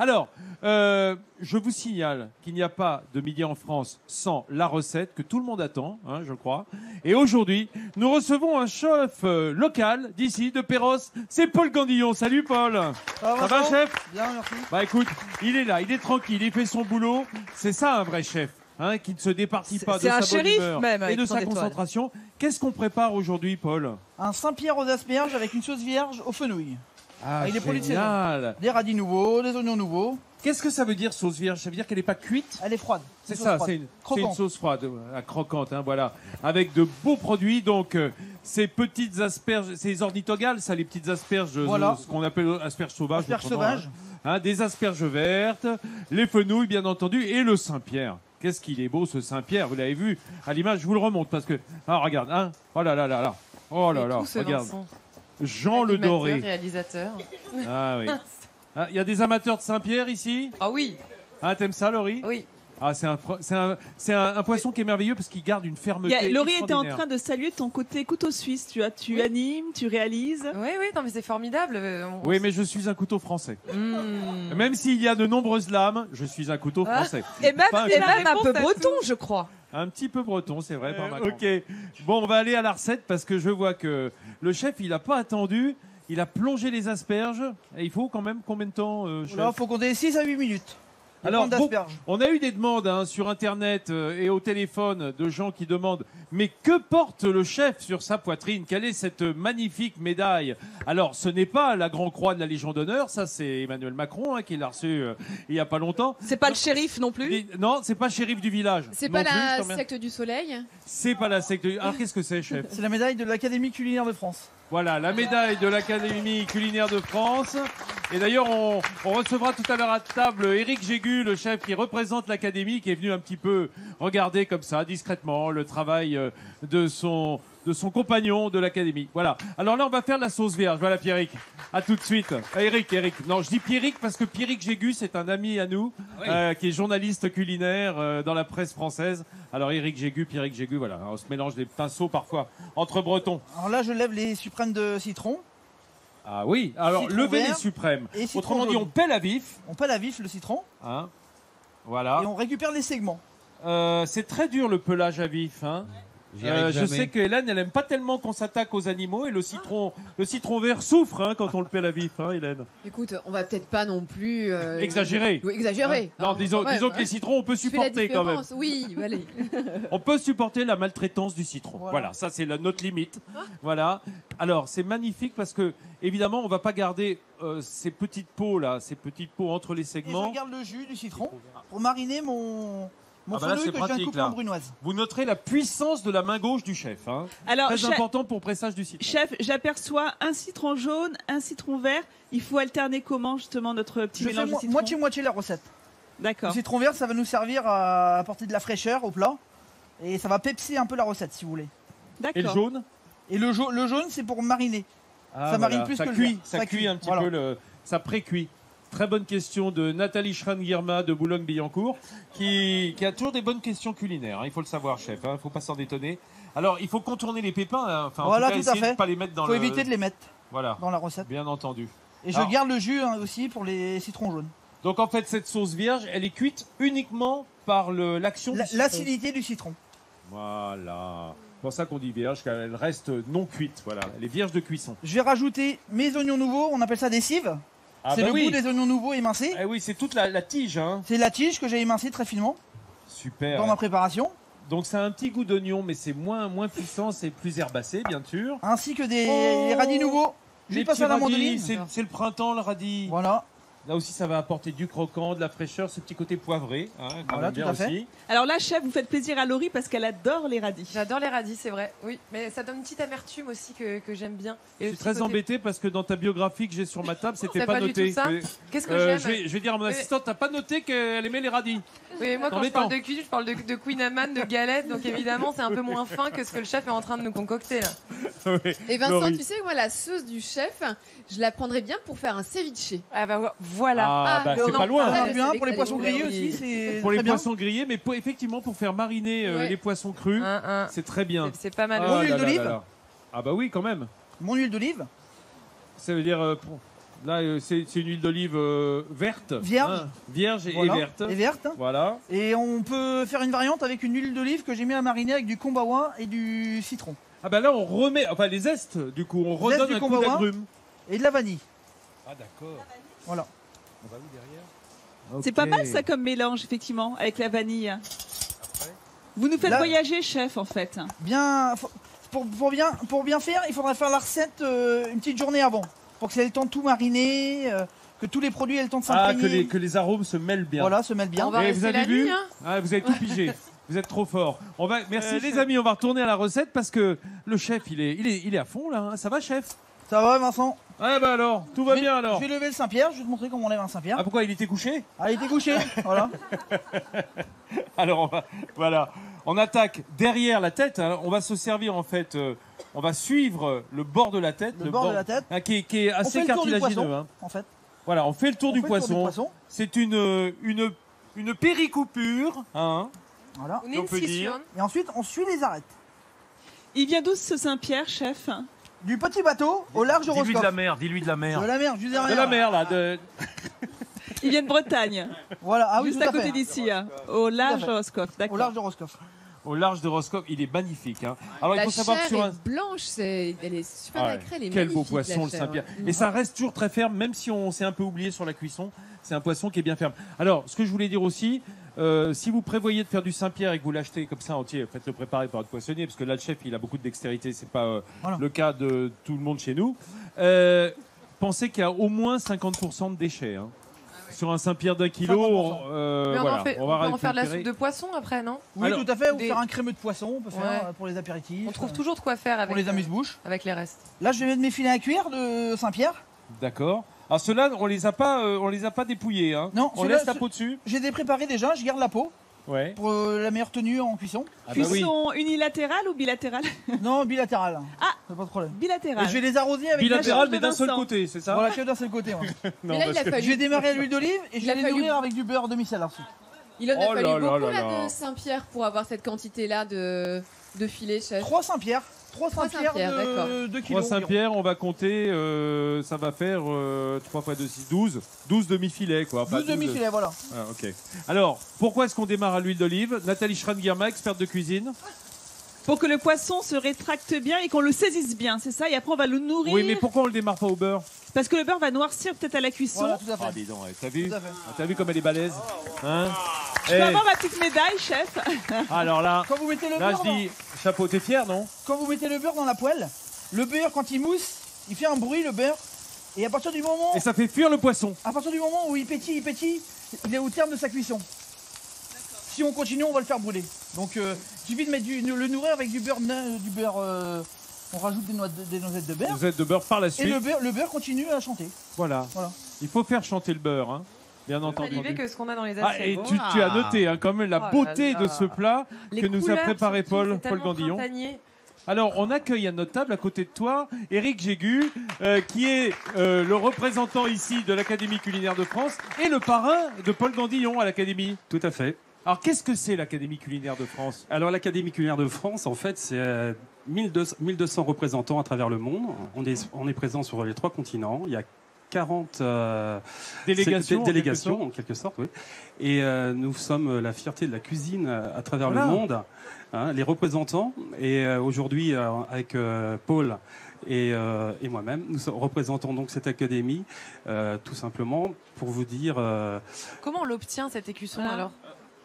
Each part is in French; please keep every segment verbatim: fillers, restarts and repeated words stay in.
Alors, euh, je vous signale qu'il n'y a pas de Midi en France sans la recette que tout le monde attend, hein, je crois. Et aujourd'hui, nous recevons un chef euh, local d'ici, de Perros. C'est Paul Gandillon. Salut Paul. Ça, ça va, chef? Bien, merci. Bah écoute, il est là, il est tranquille, il fait son boulot. C'est ça un vrai chef, hein, qui ne se départit pas de sa bonne humeur même, et de sa concentration. Qu'est-ce qu'on prépare aujourd'hui, Paul? Un Saint-Pierre aux asperges avec une sauce vierge aux fenouilles. Ah, avec des produits de saison. Des radis nouveaux, des oignons nouveaux. Qu'est-ce que ça veut dire, sauce vierge? Ça veut dire qu'elle n'est pas cuite? Elle est froide. C'est ça, c'est une, une sauce froide, à croquante, hein, voilà. Avec de beaux produits, donc euh, ces petites asperges, ces ornithogales, ça, les petites asperges, voilà. euh, ce qu'on appelle asperges sauvages. Asperges sauvages. Hein, hein, des asperges vertes, les fenouilles, bien entendu, et le Saint-Pierre. Qu'est-ce qu'il est beau, ce Saint-Pierre, vous l'avez vu à l'image, je vous le remonte, parce que... Ah, regarde, hein, oh là là là là, oh là là, regarde. Jean Le Doré, réalisateur. Ah oui. Ah, il y a des amateurs de Saint-Pierre ici? Ah oui. Ah, t'aimes ça, Laurie? Oui. Ah, c'est un, un, un, un poisson qui est merveilleux parce qu'il garde une fermeté. Yeah, Laurie était en train de saluer ton côté couteau suisse. Tu, as, tu oui. animes, tu réalises. Oui, oui, non, mais c'est formidable. On... Oui, mais je suis un couteau français. Mmh. Même s'il y a de nombreuses lames, je suis un couteau ah. français. Et même, enfin, et même un peu breton, je crois. Un petit peu breton, c'est vrai. Euh, par ok. Bon, on va aller à la recette parce que je vois que le chef, il n'a pas attendu. Il a plongé les asperges. Et il faut quand même combien de temps, euh, chef? Il faut compter six à huit minutes. Alors, bon, on a eu des demandes hein, sur Internet euh, et au téléphone de gens qui demandent « Mais que porte le chef sur sa poitrine? Quelle est cette magnifique médaille ?» Alors, ce n'est pas la Grand Croix de la Légion d'honneur, ça c'est Emmanuel Macron hein, qui l'a reçu euh, il n'y a pas longtemps. C'est pas le shérif non plus? Non, c'est pas shérif du village. C'est pas la secte du soleil? C'est pas la secte du... Alors, qu'est-ce que c'est, chef? C'est la médaille de l'Académie culinaire de France. Voilà, la médaille de l'Académie culinaire de France. Et d'ailleurs, on, on recevra tout à l'heure à table Eric Jégu, le chef qui représente l'Académie, qui est venu un petit peu regarder comme ça, discrètement, le travail de son, de son compagnon de l'Académie. Voilà. Alors là, on va faire la sauce vierge. Voilà, Pierrick. À tout de suite. Eric, Eric. Non, je dis Pierrick parce que Pierrick Jégu, c'est un ami à nous, oui. euh, qui est journaliste culinaire euh, dans la presse française. Alors, Eric Jégu, Pierrick Jégu, voilà. On se mélange des pinceaux parfois entre bretons. Alors là, je lève les suprêmes de citron. Ah oui, alors citron levez vert, les suprêmes. Autrement dit, jaune. On pèle à vif. On pèle à vif le citron. Hein, voilà. Et on récupère les segments. Euh, c'est très dur le pelage à vif. Hein. Euh, je sais que Hélène, elle n'aime pas tellement qu'on s'attaque aux animaux et le citron, ah. le citron vert souffre hein, quand on le pèle à vif, hein, Hélène. Écoute, on va peut-être pas non plus euh, exagérer. Euh, exagérer. Hein non, disons, ouais, disons ouais, que ouais. les citrons, on peut supporter quand même. Oui, allez. On peut supporter la maltraitance du citron. Voilà, voilà ça c'est notre limite. Ah. Voilà. Alors c'est magnifique parce que évidemment, on va pas garder euh, ces petites peaux là, ces petites peaux entre les segments. Et je garde le jus du citron pour mariner mon. Mon ah bah là, que pratique, là. Vous noterez la puissance de la main gauche du chef. Hein. Alors, très important pour pressage du citron. Chef, j'aperçois un citron jaune, un citron vert. Il faut alterner comment justement notre petit Je mélange fais mo de citron moitié-moitié la recette. D'accord. Le citron vert, ça va nous servir à apporter de la fraîcheur au plat. Et ça va pepser un peu la recette si vous voulez. D'accord. Et le jaune? Et le, ja le jaune, c'est pour mariner. Ah, ça voilà. marine plus ça que cuit, le vert. Ça, ça cuit un petit voilà. peu, le... ça pré-cuit. Très bonne question de Nathalie Schrangerma de Boulogne-Billancourt qui, qui a toujours des bonnes questions culinaires. Hein, il faut le savoir, chef. Il hein, ne faut pas s'en détonner. Alors, il faut contourner les pépins. Hein, enfin, voilà, en tout, cas, tout à fait. Il faut le... éviter de les mettre voilà. dans la recette. Bien entendu. Et Alors, je garde le jus hein, aussi pour les citrons jaunes. Donc, en fait, cette sauce vierge, elle est cuite uniquement par l'action du citron. L'acidité du citron. Voilà. C'est pour ça qu'on dit vierge, car elle reste non cuite. Voilà. Elle est vierge de cuisson. Je vais rajouter mes oignons nouveaux. On appelle ça des cives. Ah c'est bah le oui. goût des oignons nouveaux émincés. Eh oui, c'est toute la, la tige. Hein. C'est la tige que j'ai émincée très finement. Super. Dans ma préparation. Donc ça a un petit goût d'oignon, mais c'est moins, moins puissant, c'est plus herbacé, bien sûr. Ainsi que des oh, radis nouveaux. Je passe à la mandoline. C'est le printemps, le radis. Voilà. Là aussi, ça va apporter du croquant, de la fraîcheur, ce petit côté poivré. Hein, voilà, tout à fait. Aussi. Alors là, chef, vous faites plaisir à Laurie parce qu'elle adore les radis. J'adore les radis, c'est vrai. Oui, mais ça donne une petite amertume aussi que, que j'aime bien. Et je suis très côté... embêté parce que dans ta biographie que j'ai sur ma table, c'était pas, pas noté. Qu'est-ce que euh, j'aime je, je vais dire à mon assistante, t'as pas noté qu'elle aimait les radis. Oui, moi quand je parle de cuisine, je parle de, de Queen Amman, de galettes, donc évidemment, c'est un peu moins fin que ce que le chef est en train de nous concocter là. Oui, et Vincent, Laurie. Tu sais, moi, la sauce du chef, je la prendrais bien pour faire un ceviche. Ah bah, voilà. Ah, bah, c'est pas loin. Hein. Bien, pour les poissons grillés aussi, c'est Pour les bien. poissons grillés, mais pour, effectivement, pour faire mariner euh, ouais. les poissons crus, c'est très bien. C'est pas mal. Mon ah, huile d'olive. Ah bah oui, quand même. Mon huile d'olive. Ça veut dire... Euh, pour... Là, c'est une huile d'olive euh, verte. Vierge. Hein, vierge et, voilà. et verte. Et verte. Voilà. Et on peut faire une variante avec une huile d'olive que j'ai mis à mariner avec du kombawa et du citron. Ah ben là, on remet, enfin les zestes, du coup, on redonne un coup d'agrumes. Et de la vanille. Ah d'accord. Voilà. On va où derrière ? Okay. C'est pas mal ça comme mélange, effectivement, avec la vanille. Après. Vous nous faites la... voyager, chef, en fait. Bien, pour, pour bien, pour bien faire, il faudra faire la recette euh, une petite journée avant. Pour que ça ait le temps de tout mariner, euh, que tous les produits aient le temps de s'imprégner. Ah, que les, que les arômes se mêlent bien. Voilà, se mêlent bien. On va rester vous avez la vu nuit, hein. Ah, vous avez tout pigé. Vous êtes trop fort. On va, merci euh, les amis, on va retourner à la recette parce que le chef, il est, il est, il est à fond là. Ça va, chef? Ça va, Vincent? Ah bah alors, tout va vais, bien alors. Je vais lever le Saint-Pierre, je vais te montrer comment on lève un Saint-Pierre. Ah pourquoi il était couché? Ah, il était couché, voilà. Alors on va, voilà, on attaque derrière la tête. Hein, on va se servir en fait, euh, on va suivre le bord de la tête, le, le bord, bord de la tête, hein, qui, est, qui est assez cartilagineux. Poisson, hein. En fait, voilà, on fait le tour, on du, fait poisson. Le tour du poisson. C'est une, une, une péricoupure, hein. Voilà. On, on peut dire. Et ensuite, on suit les arêtes. Il vient d'où ce Saint-Pierre, chef? Du petit bateau au large de Roscoff. Dis-lui de la mer, dis-lui de la mer. De la mer, je dis rien. De la mer, là. De... Il vient de Bretagne. Voilà, ah oui, juste à côté d'ici, hein. Au large de Roscoff. Au large de Roscoff. Au large de Roscoff, il est magnifique. Hein. Alors, la il faut savoir chair que sur un... est blanche, est... elle est super ah ouais. nacrée, elle est Quel magnifique, beau poisson, le Saint-Pierre. Ouais. Et ça reste toujours très ferme, même si on s'est un peu oublié sur la cuisson. C'est un poisson qui est bien ferme. Alors, ce que je voulais dire aussi, euh, si vous prévoyez de faire du Saint-Pierre et que vous l'achetez comme ça entier, faites-le préparer par votre poissonnier, parce que là, le chef, il a beaucoup de dextérité. C'est pas euh, voilà. le cas de tout le monde chez nous. Euh, pensez qu'il y a au moins cinquante pour cent de déchets. Hein. Sur un Saint-Pierre d'un kilo, euh, on, voilà, en fait, on, on va peut en faire de la soupe de poisson après, non? Oui, alors, tout à fait, ou des... faire un crémeux de poisson, on peut faire ouais. pour les apéritifs. On trouve euh... toujours de quoi faire avec, les amuse-bouches. Avec les restes. Là, je vais mettre mes filets à cuire de Saint-Pierre. D'accord. Alors ceux-là, on les a pas, euh, on les a pas dépouillés. Hein. Non, on laisse la peau dessus. J'ai préparé déjà, je garde la peau. Ouais. Pour euh, la meilleure tenue en cuisson. Ah bah cuisson oui. unilatérale ou bilatérale? Non, bilatérale. Ah, pas de problème. Bilatérale. Et je vais les arroser avec bilatérale, mais d'un seul côté, c'est ça? Voilà, que d'un seul côté. Ouais. Non, là, il a que... fallu... Je vais démarrer à l'huile d'olive et je vais les fallu... nourrir avec du beurre demi-sel ensuite. Il en a oh fallu là beaucoup là, là, là. de Saint-Pierre pour avoir cette quantité-là de, de filets, chef. Trois Saint-Pierre. Trois Saint-Pierre, deux kilos. Trois Saint-Pierre, on va compter, euh, ça va faire euh, trois fois deux, six, douze. douze demi-filets, quoi. Enfin, douze, douze demi-filets, de... voilà. Ah, ok. Alors, pourquoi est-ce qu'on démarre à l'huile d'olive? Nathalie Schrangerma, experte de cuisine. Pour que le poisson se rétracte bien et qu'on le saisisse bien, c'est ça? Et après, on va le nourrir. Oui, mais pourquoi on le démarre pas au beurre? Parce que le beurre va noircir peut-être à la cuisson. Voilà, tout à fait. Ah, dis donc, t'as vu? Ah, t'as vu comme elle est balèze, hein? Je vais hey. avoir ma petite médaille, chef. Alors là, quand vous mettez le là beurre, je dis, chapeau, t'es fier, non? Quand vous mettez le beurre dans la poêle, le beurre, quand il mousse, il fait un bruit, le beurre. Et à partir du moment... Et ça fait fuir le poisson. À partir du moment où il pétille, il pétille, il est au terme de sa cuisson. Si on continue, on va le faire brûler. Donc, euh, il suffit de mettre du, le nourrir avec du beurre... Du beurre euh, on rajoute des, noix de, des noisettes de beurre. Des noisettes de beurre par la suite. Et le beurre, le beurre continue à chanter. Voilà. voilà. Il faut faire chanter le beurre, hein. Bien entendu. Que ce qu'on a dans les assiettes. Ah, et bon. tu, tu as noté hein, quand même la beauté oh là là. de ce plat les que nous a préparé Paul, Paul Gandillon. Printanier. Alors, on accueille à notre table, à côté de toi, Eric Jégu, euh, qui est euh, le représentant ici de l'Académie culinaire de France et le parrain de Paul Gandillon à l'Académie. Tout à fait. Alors, qu'est-ce que c'est l'Académie culinaire de France? Alors, l'Académie culinaire de France, en fait, c'est euh, mille deux cents représentants à travers le monde. On est, on est présent sur les trois continents. Il y a quarante euh, délégations, en, délégations quelque en quelque sorte, oui. Et euh, nous sommes la fierté de la cuisine à travers voilà. le monde, hein, les représentants. Et euh, aujourd'hui, euh, avec euh, Paul et, euh, et moi-même, nous représentons donc cette académie, euh, tout simplement pour vous dire. Euh, Comment on l'obtient cette écusson ah. alors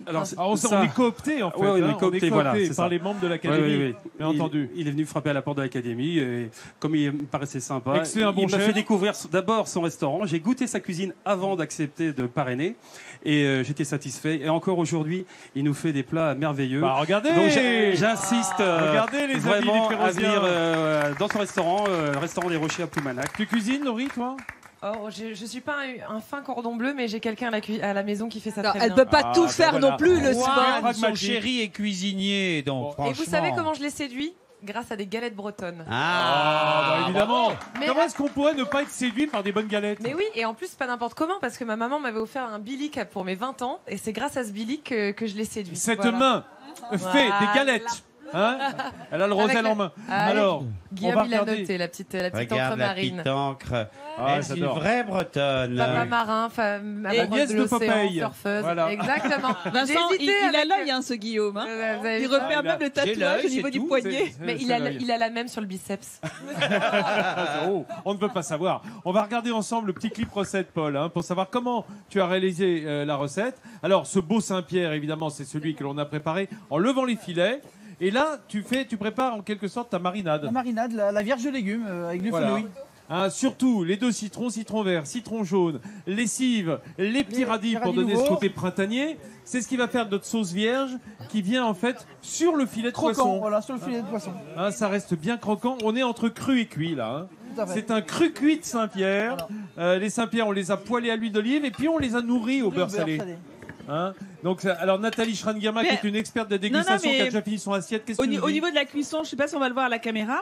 Alors, ah, on, on est coopté en fait, ouais, on, hein, est coopté, on est coopté voilà, par ça. les membres de l'académie. Ouais, ouais, ouais. Bien il, entendu. Il est venu frapper à la porte de l'académie et comme il me paraissait sympa, Excellent il, bon il m'a fait découvrir d'abord son restaurant. J'ai goûté sa cuisine avant d'accepter de parrainer et euh, j'étais satisfait. Et encore aujourd'hui, il nous fait des plats merveilleux. Bah, regardez, j'insiste euh, regardez les vraiment amis, les à venir euh, dans son restaurant, euh, le restaurant Les Rochers à Ploumanac'h. Tu cuisines, Laurie, toi? Oh, je ne suis pas un, un fin cordon bleu, mais j'ai quelqu'un à, à la maison qui fait ça non, très elle bien. Elle ne peut pas ah, tout ben faire voilà. non plus, le soir. Mon chéri est cuisinier, donc bon. Et vous savez comment je l'ai séduit? Grâce à des galettes bretonnes. Ah, ah bah évidemment. Mais comment est-ce qu'on pourrait ne pas être séduit par des bonnes galettes? Mais oui, et en plus, pas n'importe comment, parce que ma maman m'avait offert un bilic pour mes vingt ans, et c'est grâce à ce bilic que, que je l'ai séduit. Cette voilà. main fait voilà. des galettes. Hein, elle a le rosel en main. Ah, alors, Guillaume, il a noté la petite, la petite encre marine. La petite encre. Ah, c'est une vraie bretonne. Papa marin, femme, amoureuse de l'océan, surfeuse. Voilà. Exactement. Vincent, il, il a l'œil, hein, ce Guillaume. Hein. Euh, il repère ah, même le tatouage au niveau du tout, poignet. C'est, c'est, mais il a, il a la même sur le biceps. Oh, on ne peut pas savoir. On va regarder ensemble le petit clip recette, Paul, hein, pour savoir comment tu as réalisé euh, la recette. Alors, ce beau Saint-Pierre, évidemment, c'est celui que l'on a préparé en levant les filets. Et là, tu fais, tu prépares en quelque sorte ta marinade. La marinade, la, la vierge de légumes euh, avec du fenouil. Hein, surtout les deux citrons, citron vert, citron jaune, lessive, les petits les, radis pour radis donner nouveau. Ce côté printanier. C'est ce qui va faire notre sauce vierge qui vient en fait sur le filet de croquant, poisson. Voilà, sur le filet de poisson. Hein, ça reste bien croquant. On est entre cru et cuit là. Hein. C'est un cru cuit de Saint-Pierre. Voilà. Euh, les Saint-Pierre, on les a poêlés à l'huile d'olive et puis on les a nourris au beurre, beurre salé. salé. Hein, donc, alors Nathalie Schrangerma, mais, qui est une experte de la dégustation, non, non, mais, qui a déjà fini son assiette. Qu'est-ce au, que au niveau de la cuisson, je ne sais pas si on va le voir à la caméra,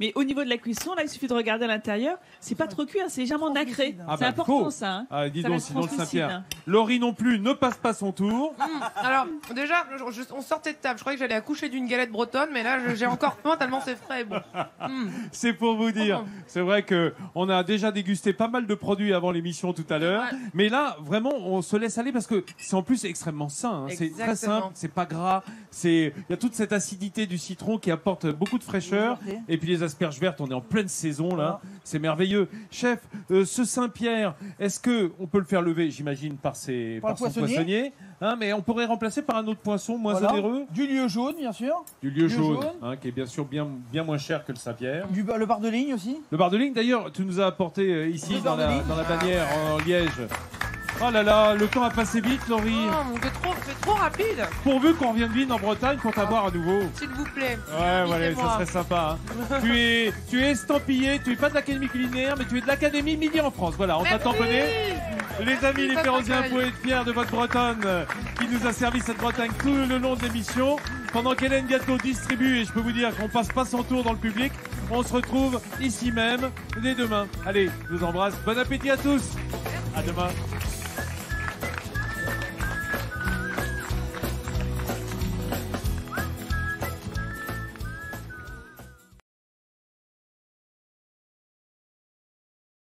mais au niveau de la cuisson, là, il suffit de regarder à l'intérieur. C'est pas trop cuit, hein, c'est légèrement nacré. Ah, c'est bah, important, faut. Ça. Hein. Ah, dis ça donc, sinon le Saint-Pierre. Hein. Laurie non plus ne passe pas son tour. Mmh. Alors, déjà, je, on sortait de table. Je croyais que j'allais accoucher d'une galette bretonne, mais là, j'ai encore faim tellement c'est frais. Bon. Mmh. C'est pour vous dire. Oh, c'est vrai que on a déjà dégusté pas mal de produits avant l'émission tout à l'heure, ouais. Mais là, vraiment, on se laisse aller parce que c'est en plus extrêmement sain. Hein. C'est très simple, c'est pas gras. C'est, il y a toute cette acidité du citron qui apporte beaucoup de fraîcheur. Et puis les asperges vertes, on est en pleine saison là, c'est merveilleux. Chef, euh, ce Saint-Pierre, est-ce que on peut le faire lever, j'imagine, par ses par, par son poissonnier, poissonnier hein, mais on pourrait remplacer par un autre poisson moins voilà. onéreux, du lieu jaune bien sûr, du lieu jaune, jaune. Hein, qui est bien sûr bien bien moins cher que le Saint-Pierre. Du le bar de ligne aussi. Le bar de ligne d'ailleurs, tu nous as apporté euh, ici dans la, dans la bannière en Liège. Oh là là, le temps a passé vite, Laurie. Oh, c'est trop, c'est trop rapide. Pourvu qu'on revienne vite en Bretagne pour t'avoir à nouveau. S'il vous plaît. Ouais, voilà, ça serait sympa. Hein. tu es, tu es estampillé, tu es pas de l'Académie culinaire, mais tu es de l'Académie Midi en France. Voilà, on t'a tamponné. Les amis, les Péronsiens, vous pouvez être fiers de votre Bretonne qui nous a servi cette Bretagne tout le long de l'émission. Pendant qu'Hélène Gâteau distribue, et je peux vous dire qu'on passe pas son tour dans le public, on se retrouve ici même dès demain. Allez, je vous embrasse. Bon appétit à tous. À demain.